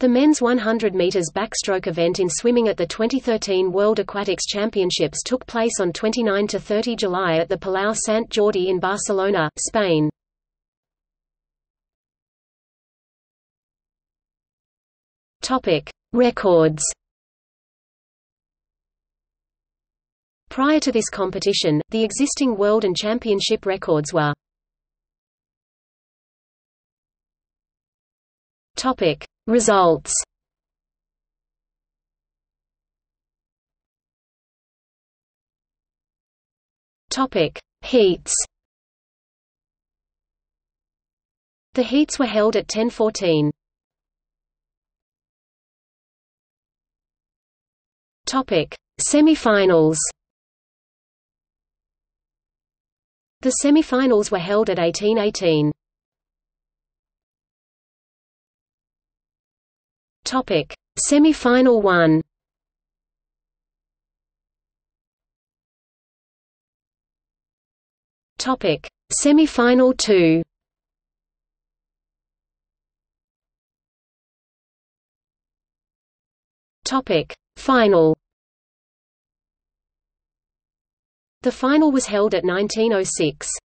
The men's 100 meters backstroke event in swimming at the 2013 World Aquatics Championships took place on 29 to 30 July at the Palau Sant Jordi in Barcelona, Spain. Topic: Records. Prior to this competition, the existing world and championship records were. Topic: Results. Topic: Heats. The heats were held at 10:14. Topic: Semi-finals. The semi-finals were held at 18:18. Topic: Semi-final 1. Topic: Semi-final 2. Topic: Final. The final was held at 19:06.